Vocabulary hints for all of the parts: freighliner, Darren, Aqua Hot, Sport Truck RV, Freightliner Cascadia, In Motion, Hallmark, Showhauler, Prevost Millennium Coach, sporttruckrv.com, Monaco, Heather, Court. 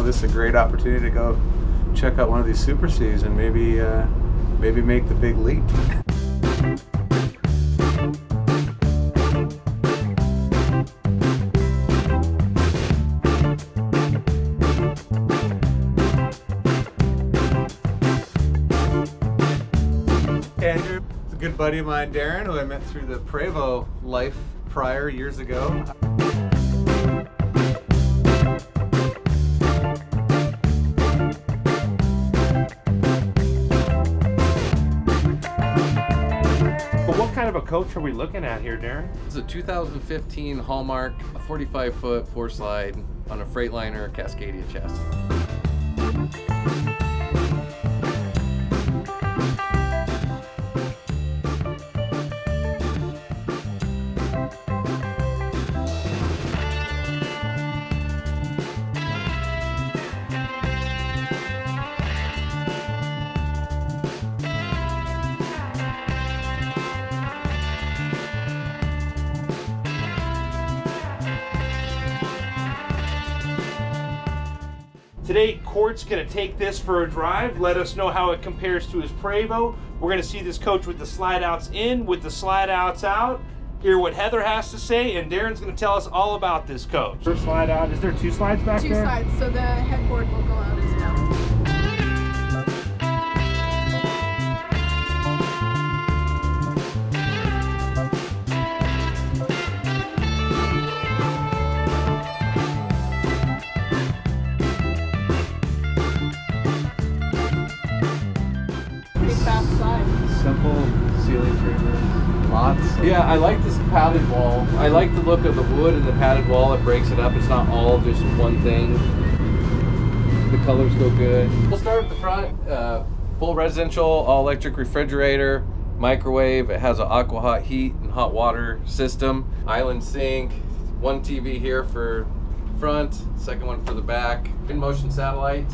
know, this is a great opportunity to go check out one of these Super Cs and maybe maybe make the big leap. Andrew, a good buddy of mine, Darren, who I met through the Prevost life prior years ago. What coach are we looking at here, Darren? It's a 2015 Hallmark, a 45-foot four slide on a Freightliner Cascadia chassis. Today, Court's going to take this for a drive, let us know how it compares to his Prevost. We're going to see this coach with the slide outs in, with the slide outs out, hear what Heather has to say, and Darren's going to tell us all about this coach. First slide out, is there two slides back there? Two slides, so the headboard will go out as well. Simple ceiling treatment, lots. Yeah, I like this padded wall. I like the look of the wood and the padded wall. It breaks it up. It's not all just one thing. The colors go good. We'll start with the front. Full residential, all electric refrigerator, microwave. It has an Aqua Hot heat and hot water system. Island sink, one TV here for front, second one for the back. In Motion satellite,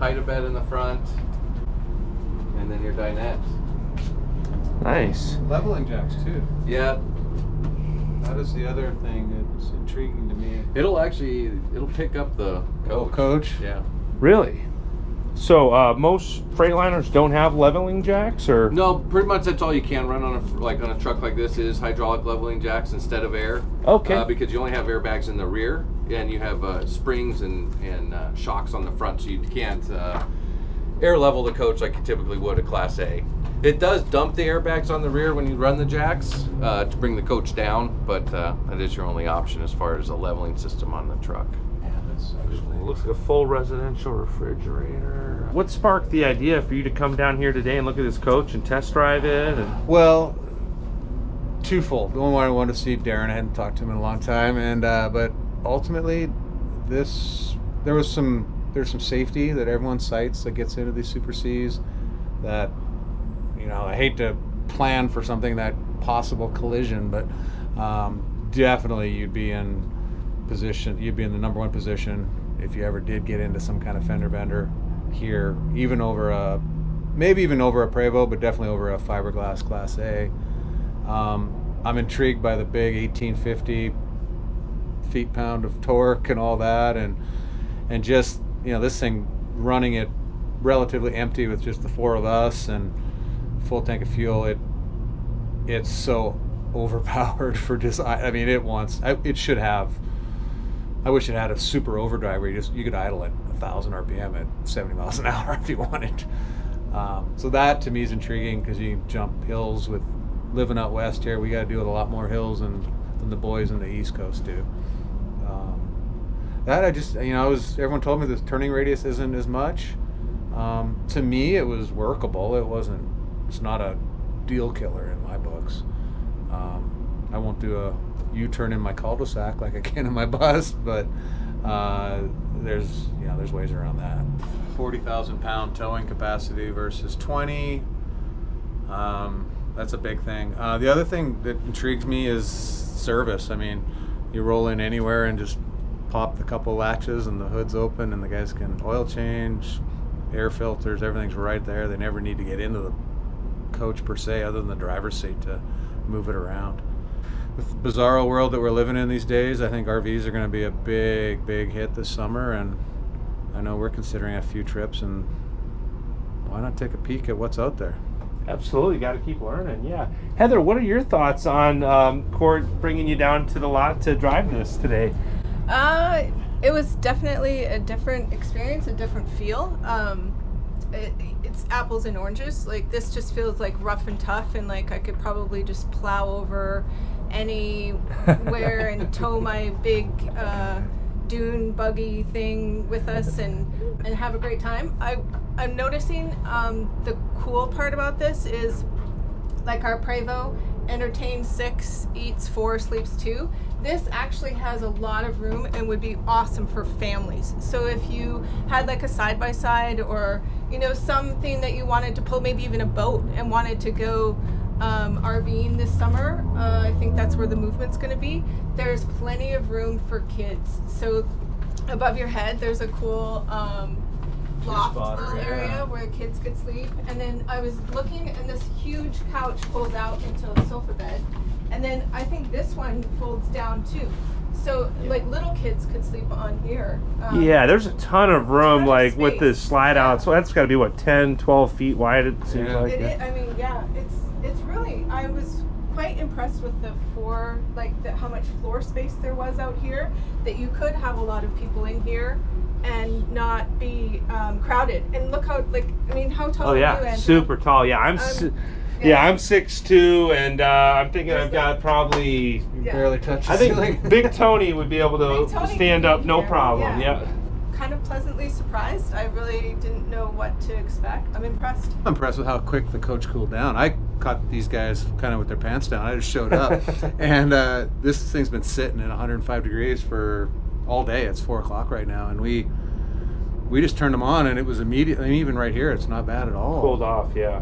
hide a bed in the front, and then your dinette. Nice. Leveling jacks too. Yeah. That is the other thing that's intriguing to me. It'll pick up the coach. Oh, coach? Yeah. Really? So most Freightliners don't have leveling jacks, or? No, pretty much that's all you can run on a truck like this is hydraulic leveling jacks instead of air. Okay. Because you only have airbags in the rear, and you have springs and shocks on the front, so you can't air level the coach like you typically would a Class A. It does dump the airbags on the rear when you run the jacks to bring the coach down, but that is your only option as far as a leveling system on the truck. Yeah, that's actually... Looks like a full residential refrigerator. What sparked the idea for you to come down here today and look at this coach and test drive it? And... Well, twofold. One, I wanted to see Darren. I hadn't talked to him in a long time, and but ultimately, there's some safety that everyone cites that gets into these Super Cs that. You know, I hate to plan for something that possible collision, but definitely you'd be in the number one position if you ever did get into some kind of fender bender here, even over maybe even over a Prevost, but definitely over a fiberglass Class A. I'm intrigued by the big 1850 feet-pound of torque and all that, and just, you know, this thing running it relatively empty with just the four of us and full tank of fuel, it's so overpowered for design. I mean, I wish it had a super overdrive where you could idle at 1,000 RPM at 70 miles an hour if you wanted. So that to me is intriguing because you can jump hills with living out west here. We got to deal with a lot more hills than the boys in the East Coast do. That I just, you know, everyone told me this turning radius isn't as much. To me, it was workable. It's not a deal killer in my books. I won't do a U-turn in my cul-de-sac like I can in my bus, but there's ways around that. 40,000 pound towing capacity versus 20. That's a big thing. The other thing that intrigues me is service. I mean, you roll in anywhere and just pop the couple latches and the hood's open and the guys can oil change, air filters, everything's right there. They never need to get into the coach per se, other than the driver's seat to move it around. With the bizarro world that we're living in these days, I think RVs are going to be a big hit this summer, and I know we're considering a few trips, and why not take a peek at what's out there? Absolutely, got to keep learning. Yeah, Heather, what are your thoughts on Court bringing you down to the lot to drive this today? It was definitely a different experience, a different feel. It's apples and oranges. Like, this just feels like rough and tough, and like I could probably just plow over anywhere and tow my big dune buggy thing with us and have a great time. I'm noticing the cool part about this is, like, our Prevost entertains 6, eats 4, sleeps 2. This actually has a lot of room and would be awesome for families. So if you had like a side-by-side, or, you know, something that you wanted to pull, maybe even a boat, and wanted to go RVing this summer, I think that's where the movement's going to be. There's plenty of room for kids. So above your head there's a cool loft little area where kids could sleep, and then I was looking, and this huge couch folds out into a sofa bed, and then I think this one folds down too, so like little kids could sleep on here. Yeah, there's a ton of room, like with this slide out, so that's got to be what, 10-12 feet wide, it seems like. I mean, yeah, it's really, I was quite impressed with the how much floor space there was out here, that you could have a lot of people in here and not be crowded. And look how, like, I mean, how tall are you? Super tall. Yeah, I'm 6'2", and I'm thinking I've got probably barely touched. I think Big Tony would be able to stand up, no problem. Yeah. Kind of pleasantly surprised. I really didn't know what to expect. I'm impressed. I'm impressed with how quick the coach cooled down. I caught these guys kind of with their pants down. I just showed up, and this thing's been sitting at 105 degrees for all day. It's 4 o'clock right now, and we just turned them on, and it was immediately, I mean, even right here, it's not bad at all. Cooled off, yeah.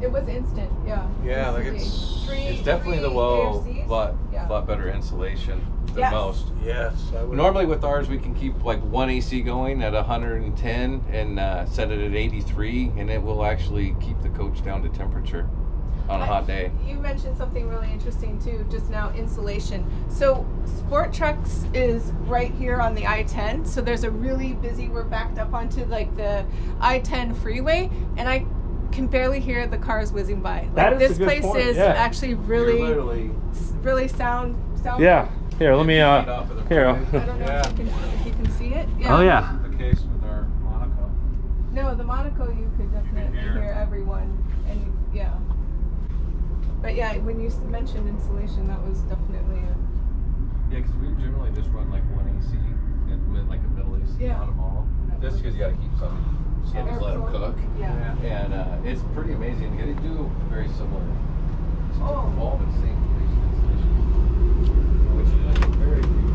It was instant, yeah. Yeah, like it's definitely the low, lot better insulation than most. Yes, I would. Normally with ours, we can keep like one AC going at 110 and set it at 83, and it will actually keep the coach down to temperature on a hot day. You mentioned something really interesting too just now, insulation. So Sport Trucks is right here on the I-10, so there's a really busy, we're backed up onto like the I-10 freeway, and I can barely hear the cars whizzing by. Like, this place is actually really sound. Yeah. Here, let me here. I don't know if you can see it. Yeah. Oh yeah. The case with our Monaco. No, the Monaco you could definitely hear everyone, and But yeah, when you mentioned insulation, that was definitely a... Yeah, because we generally just run like one AC, with like a middle AC, not a mall. Just because you got to keep some, so just let them cook. Yeah. And it's pretty amazing. They do very similar. It's all the same insulation, which is like very few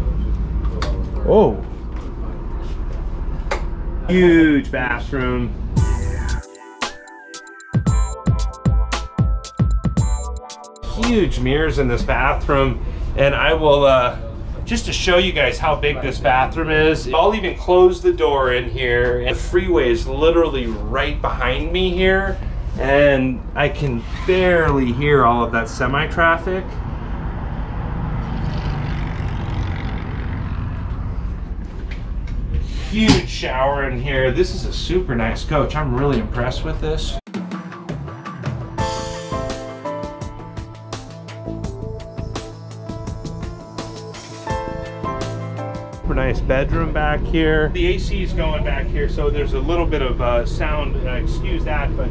coaches. Oh! Huge bathroom. Huge mirrors in this bathroom, and I will just to show you guys how big this bathroom is, I'll even close the door in here, and the freeway is literally right behind me here, and I can barely hear all of that semi-traffic. Huge shower in here. This is a super nice coach. I'm really impressed with this. Nice bedroom back here. The AC is going back here, so there's a little bit of sound, excuse that, but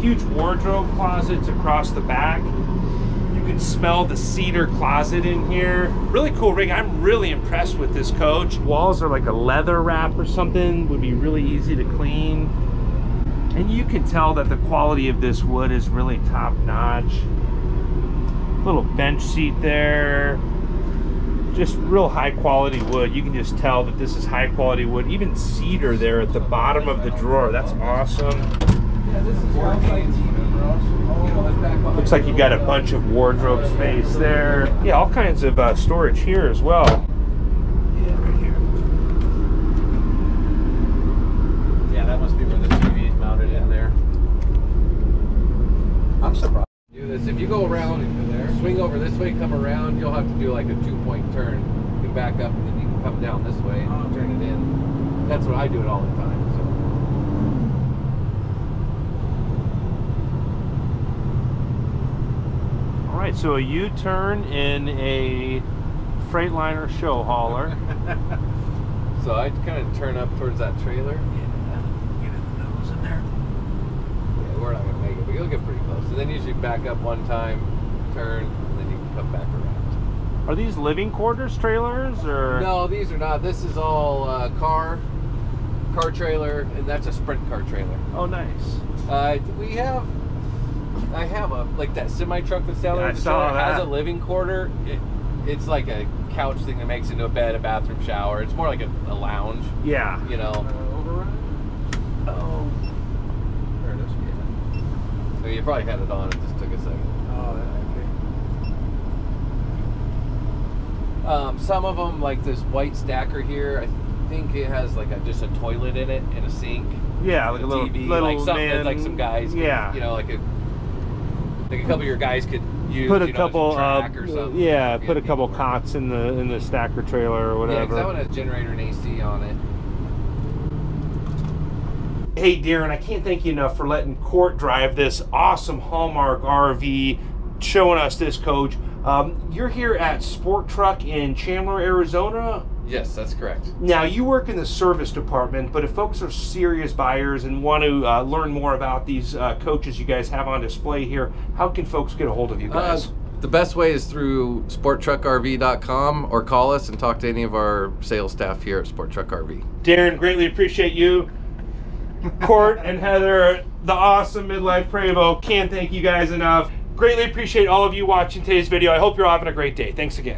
huge wardrobe closets across the back. You can smell the cedar closet in here. Really cool rig. I'm really impressed with this coach. Walls are like a leather wrap or something, would be really easy to clean. And you can tell that the quality of this wood is really top notch. Little bench seat there. Just real high quality wood. You can just tell that this is high quality wood. Even cedar there at the bottom of the drawer. That's awesome. Looks like you've got a bunch of wardrobe space there. Yeah, all kinds of storage here as well. Right here. Yeah, that must be where the TV is mounted in there. I'm surprised. If you go around into there, swing over this way, come around, you'll have to do like a 2-point turn. You back up and then you can come down this way and turn it in. that's what I do it all the time. So. All right, so a U-turn in a Freightliner Showhauler. So I kind of turn up towards that trailer. Get in the nose in there. Yeah, we're not gonna make it, but you'll get pretty close. And then usually back up one time, turn, and then you can come back around. Are these living quarters trailers or? No, these are not. This is all car trailer, and that's a sprint car trailer. Oh, nice. I have a like that semi truck that's down there. It has a living quarter. It's like a couch thing that makes into a bed, a bathroom, shower. It's more like a lounge. Yeah. You know. Override? Oh. There it is. Yeah. So you probably had it on. It just took a second. Oh, okay. Some of them, like this white stacker here, I think it has like just a toilet in it and a sink. Yeah, like a little TV, like something that like some guys. Yeah. Could, you know, like a couple of your guys could. Put a couple cots in the stacker trailer or whatever. Yeah, because that one has a generator and AC on it. Hey Darren, I can't thank you enough for letting Court drive this awesome Hallmark RV, showing us this coach. You're here at Sport Truck in Chandler, Arizona? Yes, that's correct. Now, you work in the service department, but if folks are serious buyers and want to learn more about these coaches you guys have on display here, how can folks get a hold of you guys? The best way is through sporttruckrv.com or call us and talk to any of our sales staff here at Sport Truck RV. Darren, greatly appreciate you. Court and Heather, the awesome Midlife Prevost. Can't thank you guys enough. Greatly appreciate all of you watching today's video. I hope you're having a great day. Thanks again.